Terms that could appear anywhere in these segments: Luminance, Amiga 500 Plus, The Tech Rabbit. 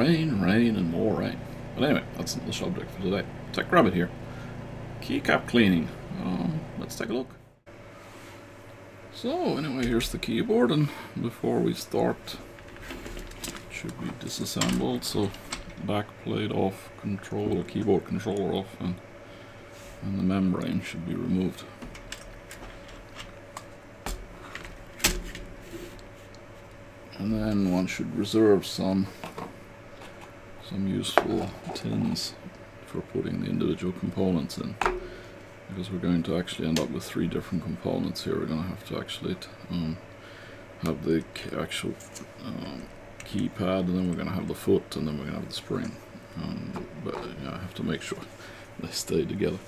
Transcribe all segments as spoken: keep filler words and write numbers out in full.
Rain, rain, and more rain. But anyway, that's not the subject for today. Tech Rabbit here. Keycap cleaning. Um, let's take a look. So, anyway, here's the keyboard, and before we start, it should be disassembled, so back plate off, controller, keyboard controller off, and, and the membrane should be removed. And then one should reserve some some useful tins for putting the individual components in, because we're going to actually end up with three different components here. We're going to have to actually um, have the actual um, keypad, and then we're going to have the foot, and then we're going to have the spring. Um, but you know, I have to make sure they stay together.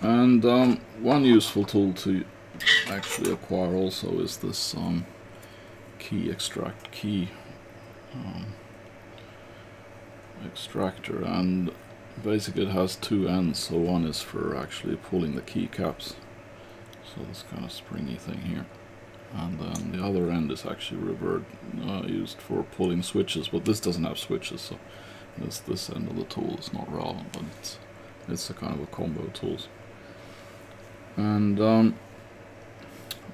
And um, one useful tool to actually acquire also is this um, key extract key um, extractor, and basically it has two ends, so one is for actually pulling the keycaps, so this kind of springy thing here, and then the other end is actually revert, uh, used for pulling switches, but this doesn't have switches, so this, this end of the tool is not relevant, but it's, it's a kind of a combo of tools. And um,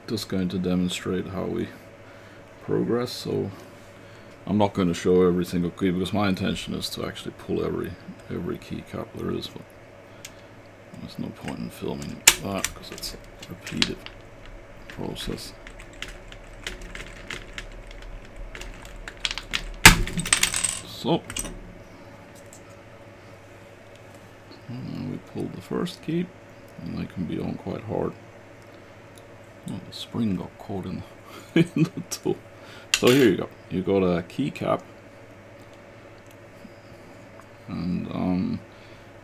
just going to demonstrate how we progress, so I'm not going to show every single key, because my intention is to actually pull every every keycap there is, but there's no point in filming that because it's a repeated process. So and we pulled the first key, and they can be on quite hard. Oh, the spring got caught in the, in the tool. So here you go, you got a keycap, and um,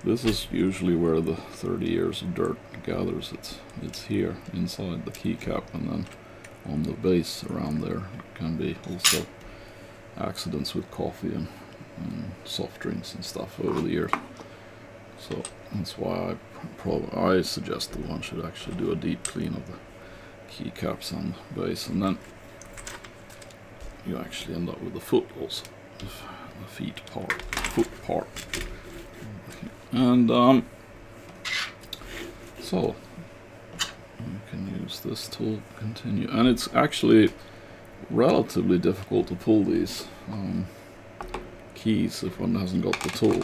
this is usually where the thirty years of dirt gathers. It's it's here inside the keycap, and then on the base around there can be also accidents with coffee and, and soft drinks and stuff over the years. So that's why I probably I suggest that one should actually do a deep clean of the keycaps and base, and then you actually end up with the foot also, the feet part, foot part. And um, so you can use this tool to continue, and it's actually relatively difficult to pull these um, keys if one hasn't got the tool,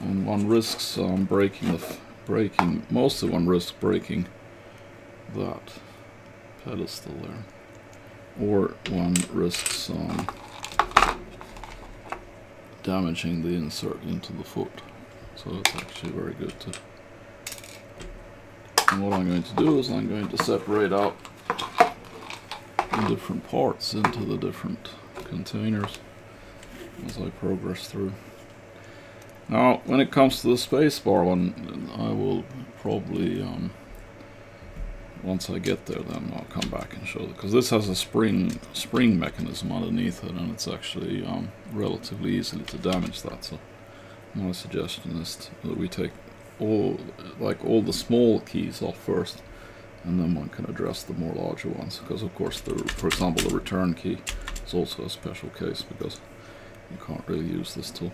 and one risks um, breaking the f breaking. Mostly one risks breaking that pedestal there. Or one risks um, damaging the insert into the foot. So it's actually very good to. And what I'm going to do is I'm going to separate out the different parts into the different containers as I progress through. Now, when it comes to the spacebar one, I will probably. Um, Once I get there, then I'll come back and show it, because this has a spring spring mechanism underneath it, and it's actually um, relatively easily to damage that. So my suggestion is that we take all like all the small keys off first, and then one can address the more larger ones. Because of course, the for example, the return key is also a special case, because you can't really use this tool.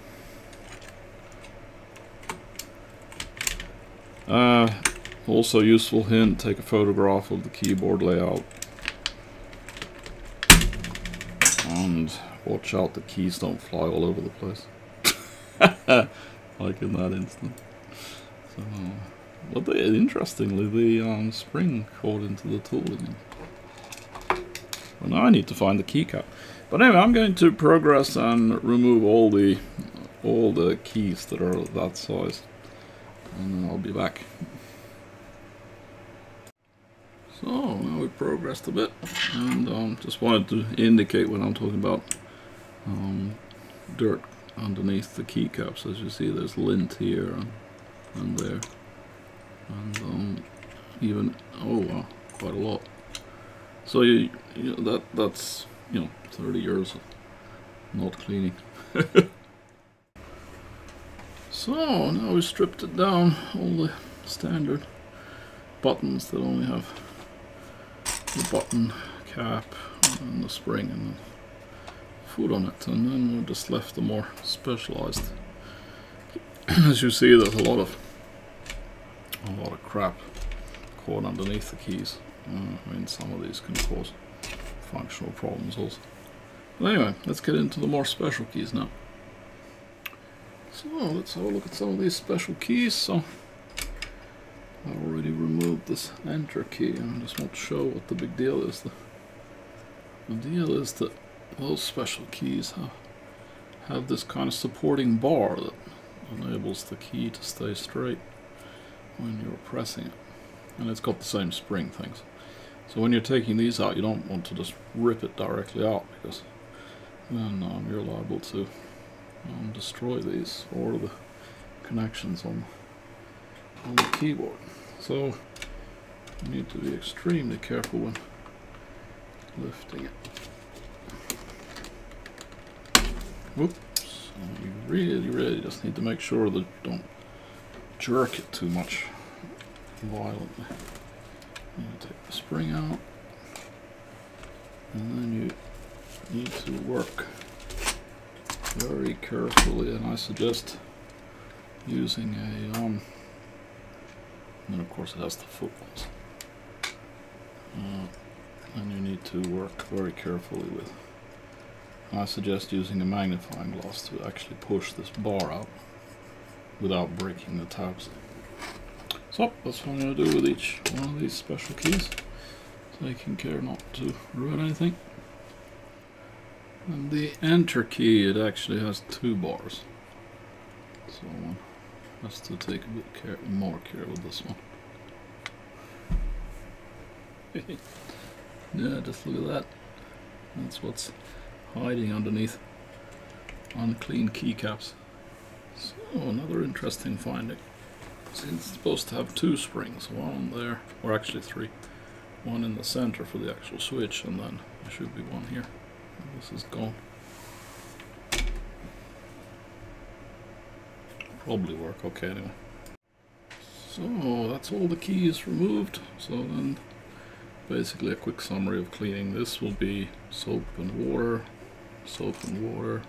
Uh, Also useful hint, take a photograph of the keyboard layout, and watch out the keys don't fly all over the place, like in that instant. So, but they, interestingly, the um, spring caught into the tool again. Well, now I need to find the keycap. But anyway, I'm going to progress and remove all the all the keys that are that size, and then I'll be back. So now we progressed a bit, and um, just wanted to indicate when I'm talking about um, dirt underneath the keycaps. As you see, there's lint here and, and there, and um, even oh wow, quite a lot. So you, you know, that that's you know thirty years of not cleaning. So now we stripped it down, all the standard buttons that only have the button cap and the spring and the food on it, and then we'll just left the more specialized. As you see, there's a lot of a lot of crap caught underneath the keys. Uh, I mean, some of these can cause functional problems also. But anyway, let's get into the more special keys now. So let's have a look at some of these special keys. So I've already removed this enter key. I just want to show what the big deal is. The, the deal is that those special keys have, have this kind of supporting bar that enables the key to stay straight when you're pressing it. And it's got the same spring things. So when you're taking these out, you don't want to just rip it directly out, because then um, you're liable to um, destroy these or the connections on, on the keyboard. So you need to be extremely careful when lifting it. Whoops. And you really, really just need to make sure that you don't jerk it too much violently. You take the spring out, and then you need to work very carefully, and I suggest using a um and then of course it has the foot ones. Uh, and you need to work very carefully with. I suggest using a magnifying glass to actually push this bar out without breaking the tabs. So that's what I'm going to do with each one of these special keys, taking care not to ruin anything. And the enter key, it actually has two bars, so one has to take a bit care, more care with this one. Yeah, just look at that. That's what's hiding underneath unclean keycaps. So another interesting finding. So it's supposed to have two springs, one there, or actually three. One in the center for the actual switch, and then there should be one here. This is gone. Probably work okay anyway. So that's all the keys removed. So then basically a quick summary of cleaning this will be soap and water, soap and water,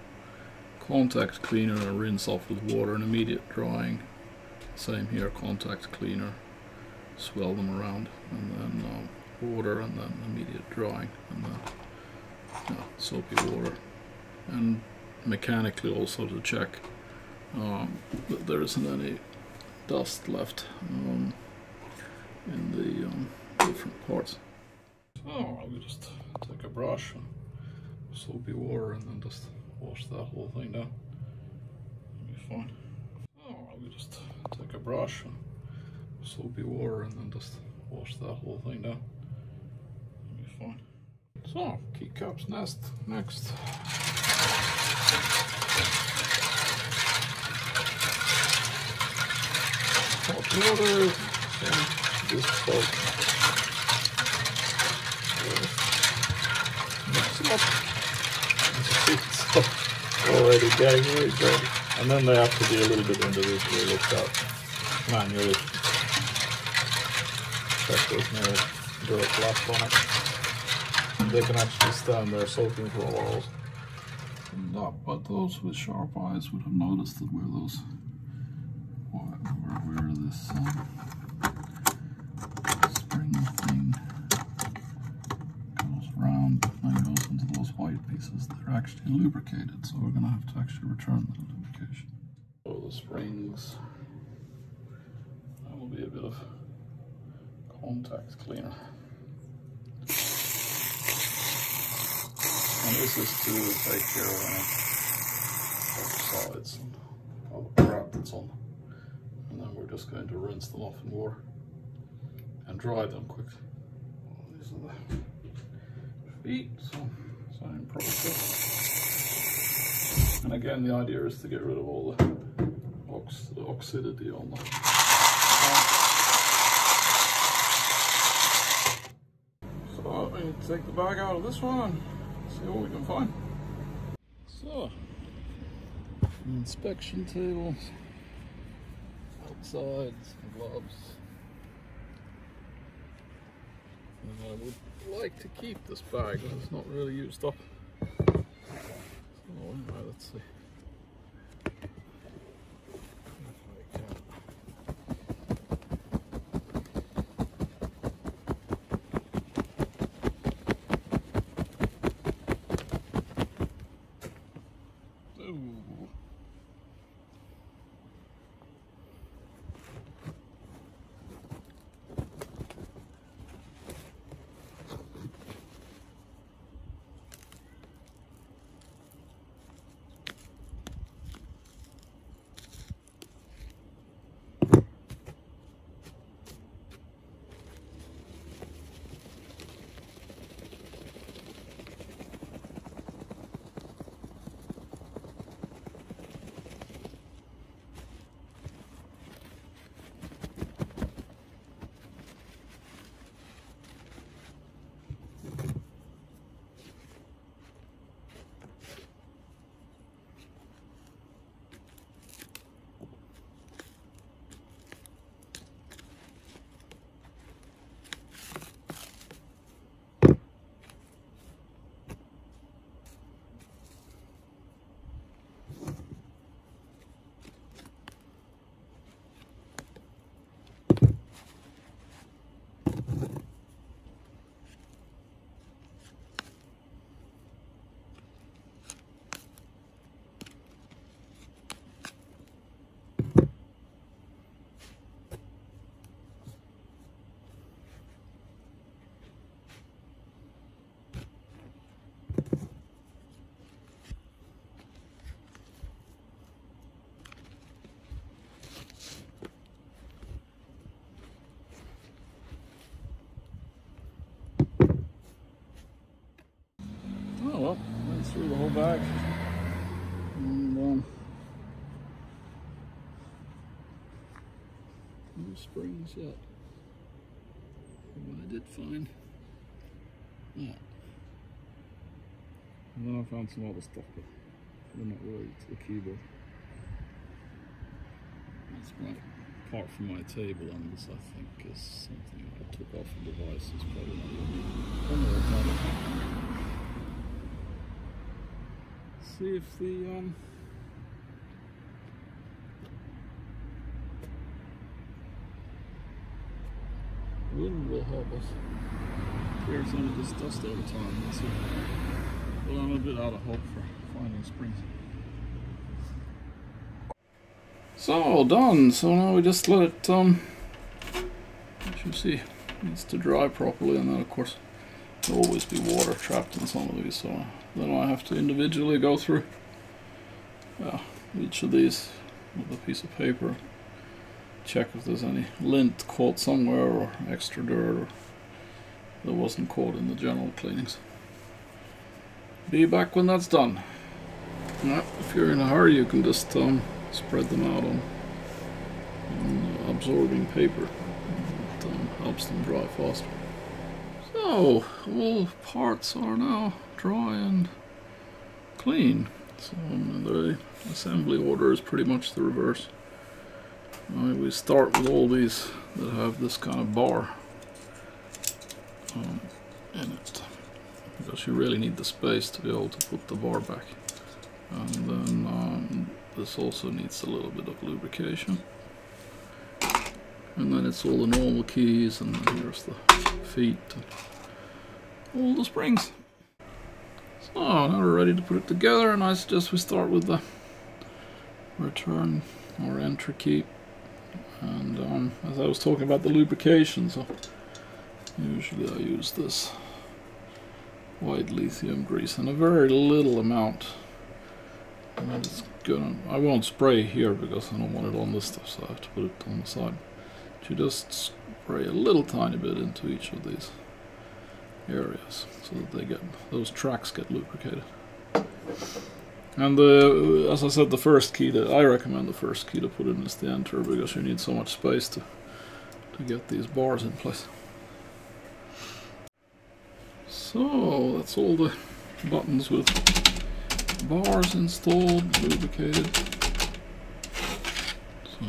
contact cleaner and rinse off with water and immediate drying. Same here, contact cleaner, swirl them around, and then um, water, and then immediate drying, and then yeah, soapy water. And mechanically also to check um, that there isn't any dust left um, in the um, different parts. So I will just take a brush and soapy water, and then just wash that whole thing down. It'll be fine. We just take a brush and soapy water, and then just wash that whole thing down. It'll be fine. So, keycaps nest next. Hot water and this soap. Mix it up. It's already getting really dirty. And then they have to be a little bit individually looked at manually. Check there's no dirt left on it. And they can actually stand there soaking for a while. And, uh, but those with sharp eyes would have noticed that where those, where, where this uh, spring thing goes round and goes into those white pieces, they're actually lubricated. So we're going to have to actually return them. So the springs, that will be a bit of contact cleaner. And this is to take care of any sides and all the crap that's on. And then we're just going to rinse them off in water and dry them quickly. These are the feet, so same process. And again, the idea is to get rid of all the ox oxidity on the So we need to take the bag out of this one and see what we can find. So, inspection tables, outside, some gloves. And I would like to keep this bag, but it's not really used up. one. All right, let's see. Through the whole back, and um, no springs yet. But I did find that, and then I found some other stuff, but they're not related to the keyboard. That's right. Apart from my table, and this I think is something I took off the device. It's probably not really. See if the um wind will help us clear some of this dust over time. Let's see. Well, I'm a bit out of hope for finding springs. So all done. So now we just let it um let you see, it needs to dry properly, and then of course there'll always be water trapped in some of these, so then I have to individually go through uh, each of these with a piece of paper, check if there's any lint caught somewhere or extra dirt or that wasn't caught in the general cleanings. Be back when that's done. Now, if you're in a hurry, you can just um, spread them out on, on absorbing paper. It um, helps them dry faster. So, all parts are now dry and clean. So um, the assembly order is pretty much the reverse. Uh, we start with all these that have this kind of bar um, in it, because you really need the space to be able to put the bar back. And then um, this also needs a little bit of lubrication. And then it's all the normal keys, and then here's the feet. All the springs. So now we're ready to put it together, and I suggest we start with the return or entry key. And um, as I was talking about the lubrication, so usually I use this white lithium grease and a very little amount. And I'm just gonna, I won't spray here because I don't want it on this stuff, so I have to put it on the side. You just spray a little tiny bit into each of these areas so that they get, those tracks get lubricated. And the, as I said, the first key that I recommend the first key to put in is the enter, because you need so much space to to get these bars in place. So that's all the buttons with bars installed, lubricated. So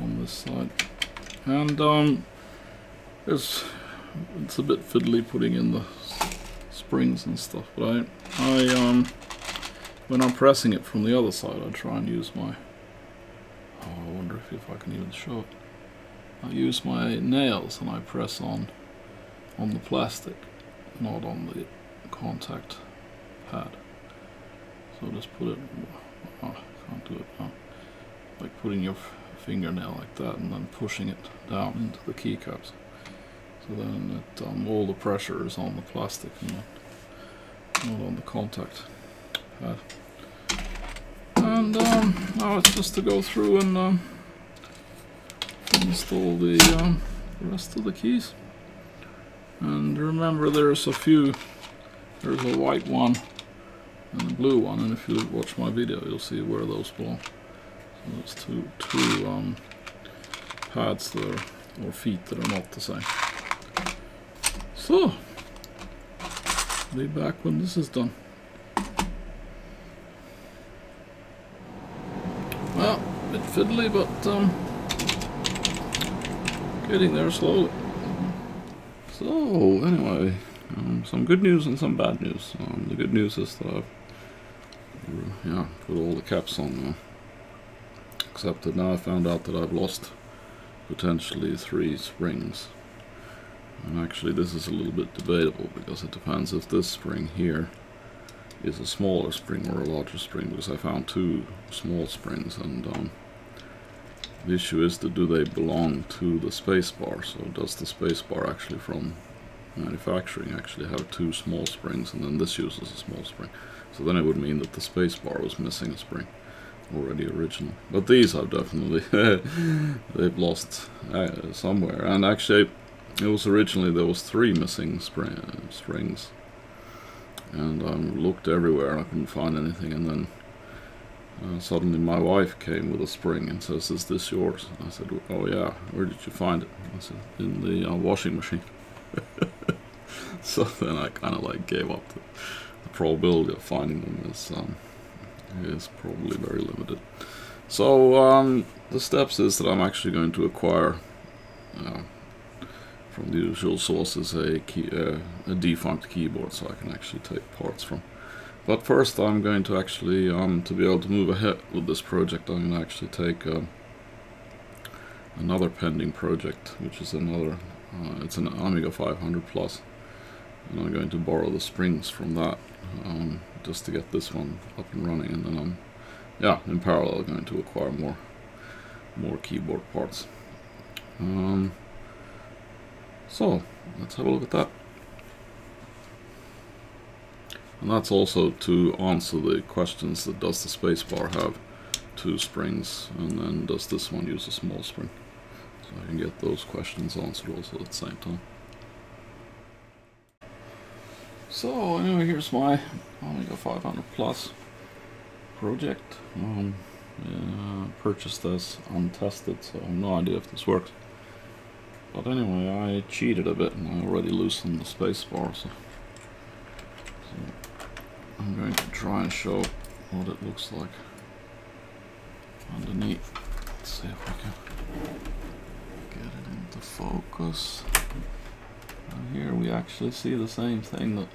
on this side, and um, it's, it's a bit fiddly putting in the springs and stuff, but I, I um, when I'm pressing it from the other side, I try and use my, oh, I wonder if, if I can even show it. I use my nails and I press on, on the plastic, not on the contact pad. So I'll just put it, oh, I can't do it now, like putting your fingernail like that and then pushing it down into the keycaps. So then it, um, all the pressure is on the plastic and not, not on the contact pad. And um, now it's just to go through and um, install the um, rest of the keys. And remember, there's a few, there's a white one and a blue one, and if you watch my video you'll see where those belong. So there's two, two um, pads that are, or feet that are not the same. So, I'll be back when this is done. Well, a bit fiddly, but um, getting there slowly. So, anyway, um, some good news and some bad news. Um, the good news is that I've yeah, put all the caps on now. Except that now I found out that I've lost potentially three springs. And actually this is a little bit debatable, because it depends if this spring here is a smaller spring or a larger spring, because I found two small springs, and um, the issue is that do they belong to the spacebar? So does the spacebar actually from manufacturing actually have two small springs, and then this uses a small spring? So then it would mean that the spacebar was missing a spring already original. But these I've definitely they've lost uh, somewhere. And actually it was originally there was three missing spring, uh, springs, and I um, looked everywhere and I couldn't find anything, and then Uh, suddenly my wife came with a spring and says, "Is this yours?" I said, "Oh yeah, where did you find it?" I said, "In the uh, washing machine." So then I kind of like gave up. The, the probability of finding them is, um, is probably very limited. So um, the steps is that I'm actually going to acquire uh, from the usual sources a, key, uh, a defunct keyboard, so I can actually take parts from. But first I'm going to actually, um, to be able to move ahead with this project, I'm going to actually take uh, another pending project, which is another, uh, it's an Amiga five hundred Plus, and I'm going to borrow the springs from that, um, just to get this one up and running, and then I'm, yeah, in parallel going to acquire more, more keyboard parts. Um, so, let's have a look at that. And that's also to answer the questions that does the spacebar have two springs, and then does this one use a small spring? So I can get those questions answered also at the same time. So anyway, here's my Amiga five hundred Plus project. Um, yeah, I purchased this untested, so I have no idea if this works. But anyway, I cheated a bit and I already loosened the spacebar, so. so I'm going to try and show what it looks like underneath. Let's see if I can get it into focus. And here we actually see the same thing, that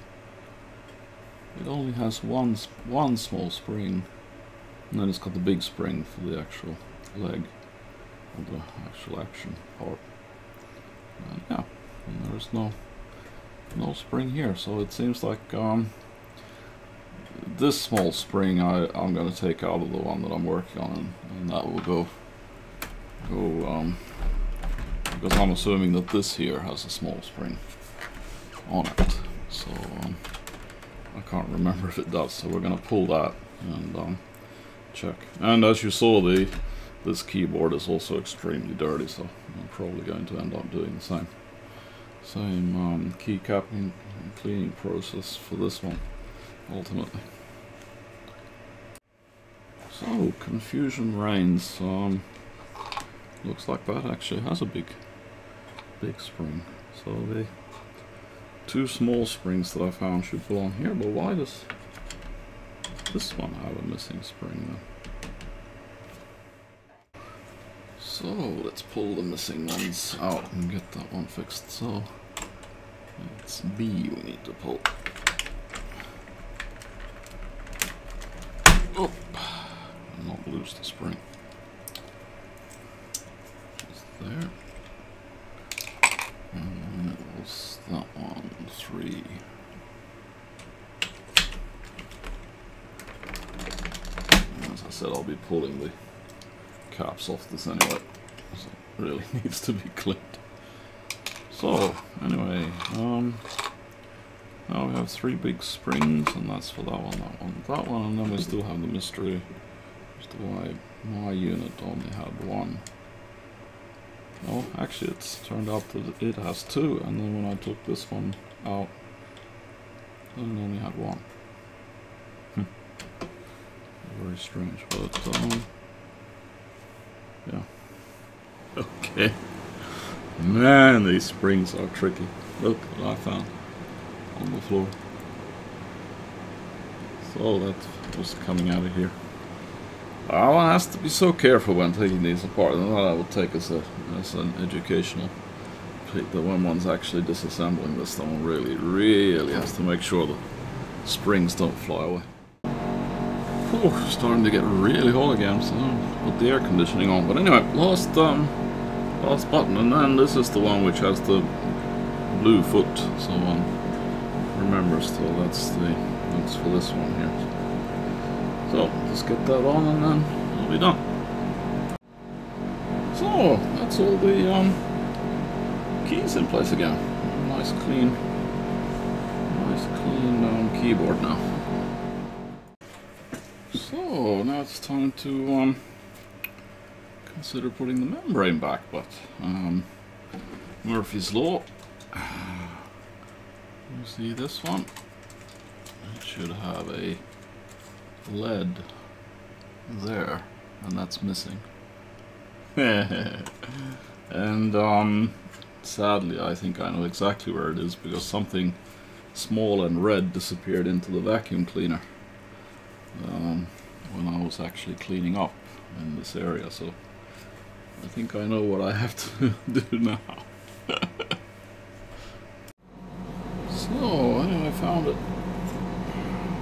it only has one, one small spring, and then it's got the big spring for the actual leg, or the actual action part. And yeah, and there's no, no spring here, so it seems like um, this small spring I, I'm going to take out of the one that I'm working on, and, and that will go, go um, because I'm assuming that this here has a small spring on it, so um, I can't remember if it does, so we're going to pull that and um, check. And as you saw, the this keyboard is also extremely dirty, so I'm probably going to end up doing the same, same um, keycap and cleaning process for this one, ultimately. So, confusion reigns. Um, looks like that actually has a big, big spring. So the two small springs that I found should belong here, but why does this one have a missing spring then? So, let's pull the missing ones out and get that one fixed. So, it's B we need to pull. lose the spring. Just there. And what's that one? Three. As I said, I'll be pulling the caps off this anyway, so it really needs to be cleaned. So, anyway, um, now we have three big springs, and that's for that one, that one, that one, and then we still have the mystery as to why my unit only had one. Oh, actually it's turned out that it has two, and then when I took this one out, then it only had one. Hm. Very strange, but, um, yeah. Okay. Man, these springs are tricky. Look what I found on the floor. So that was coming out of here. Oh, one has to be so careful when taking these apart. And that I would take as a as an educational pick, that when one's actually disassembling this, one really, really has to make sure the springs don't fly away. Oh, starting to get really hot again, so I'll put the air conditioning on. But anyway, last um last button, and then this is the one which has the blue foot, so one remember still that's the that's for this one here. So just get that on and then we'll be done. So that's all the um keys in place again. Nice clean nice clean um, keyboard now. So now it's time to um, consider putting the membrane back, but um, Murphy's Law, you see this one, it should have a lead there, and that's missing. And um, sadly I think I know exactly where it is, because something small and red disappeared into the vacuum cleaner. Um, when I was actually cleaning up in this area, so I think I know what I have to do now. So anyway, I found it,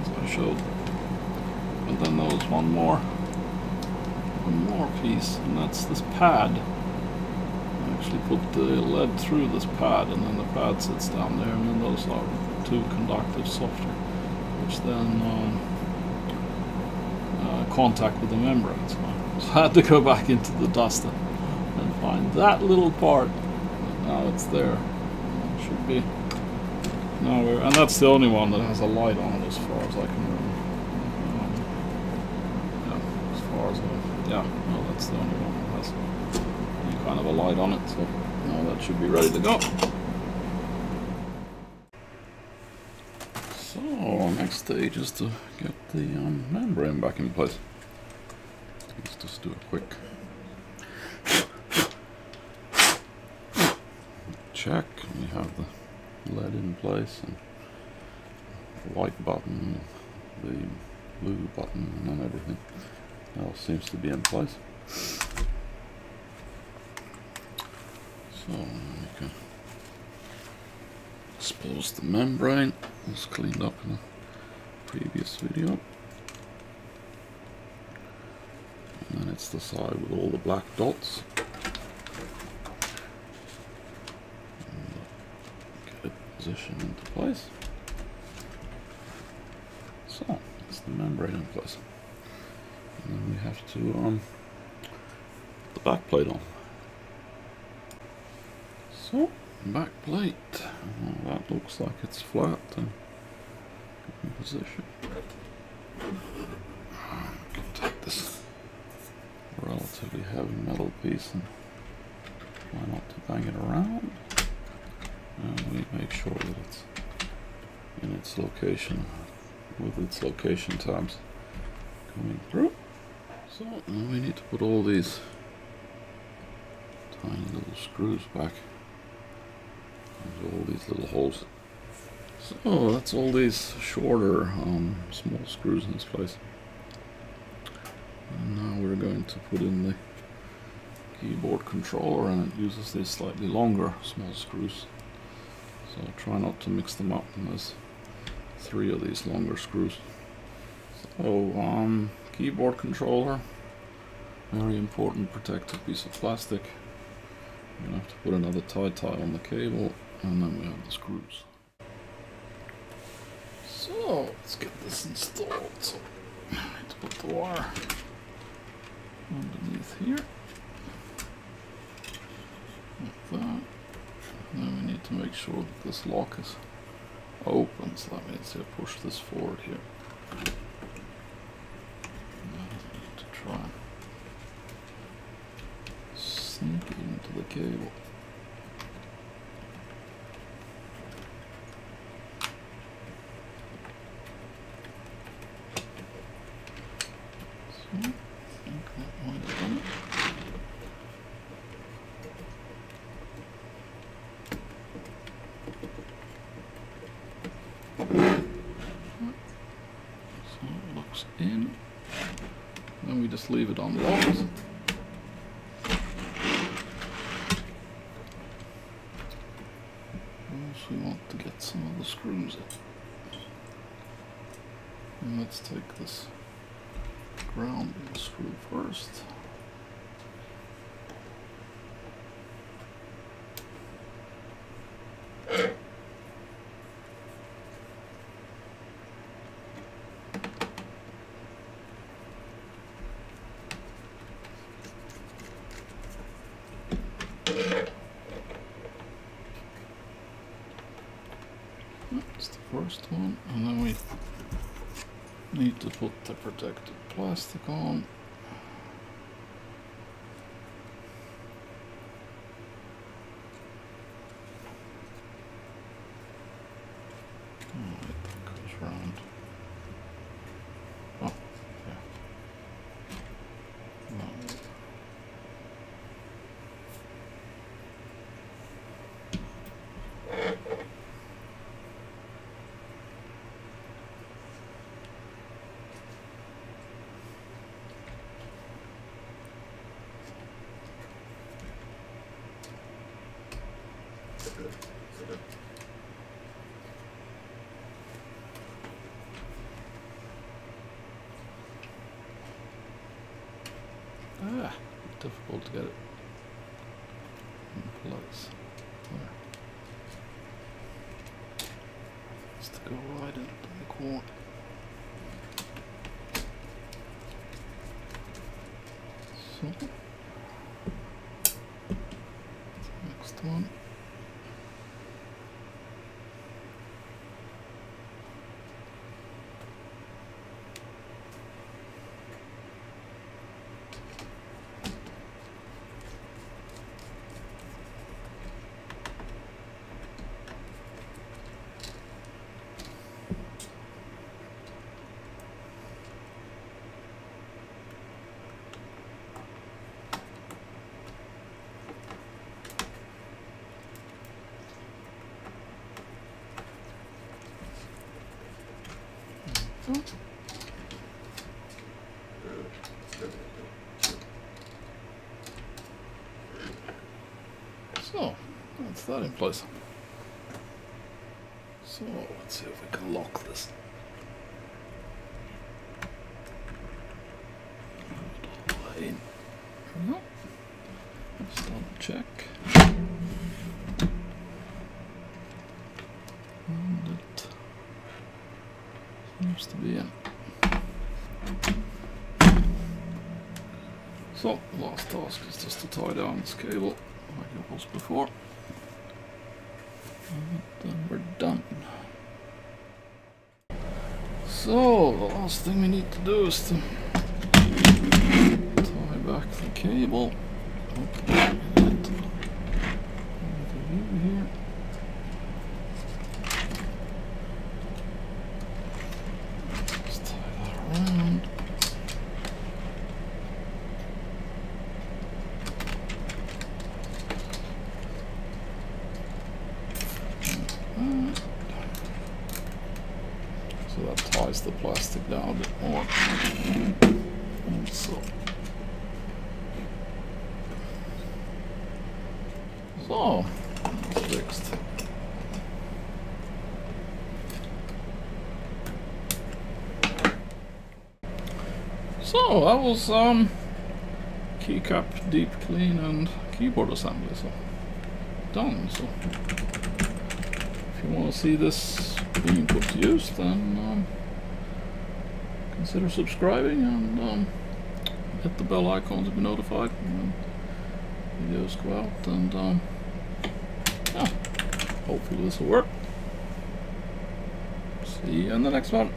as I showed, and then there was one more, one more piece, and that's this pad. I actually put the lead through this pad, and then the pad sits down there, and then those are two conductive software, which then um, contact with the membrane, so I had to go back into the dust and find that little part. Now it's there. It should be nowhere, and that's the only one that has a light on it, as far as I can remember. Yeah, as far as I, yeah, no, that's the only one that has any kind of a light on it. So now that should be ready to go. So next stage is to get the um, membrane back in place. Let's just do a quick check. We have the lead in place, and the white button, the blue button, and then everything else seems to be in place. So we can expose the membrane. It was cleaned up in a previous video. And then it's the side with all the black dots. And get it positioned into place. So, that's the membrane in place. And then we have to um, put the back plate on. So, back plate. Oh, that looks like it's flat and in position. I can take this relatively heavy metal piece and try not to bang it around. And we make sure that it's in its location, with its location tabs coming through. So now we need to put all these tiny little screws back. All these little holes. So that's all these shorter um, small screws in this place. And now we're going to put in the keyboard controller, and it uses these slightly longer small screws. So try not to mix them up, and there's three of these longer screws. So um, keyboard controller, Very important protected piece of plastic. I'm going to have to put another tie tie on the cable, and then we have the screws. So, let's get this installed. So, I need to put the wire underneath here. Like that. And then we need to make sure that this lock is open, so that means I push this forward here. And then I need to try and sneak it into the cable. Leave it on the box. Also, we want to get some of the screws in. And let's take this grounding screw first. One, and then we need to put the protective plastic on. Ah, difficult to get it in place. There. It's to go right in the corner. So, next one. Mm-hmm. So, that's that in place. So, let's see if we can lock this. No. Let's double check. To be in. So, last task is just to tie down this cable like it was before. And then we're done. So, the last thing we need to do is to tie back the cable. Okay. The plastic down a bit more. And so. So, that's fixed. So that was um keycap, deep clean, and keyboard assembly. So done. So if you want to see this being put to use, then um, consider subscribing and um, hit the bell icon to be notified when videos go out. And um, yeah, hopefully this will work. See you in the next one.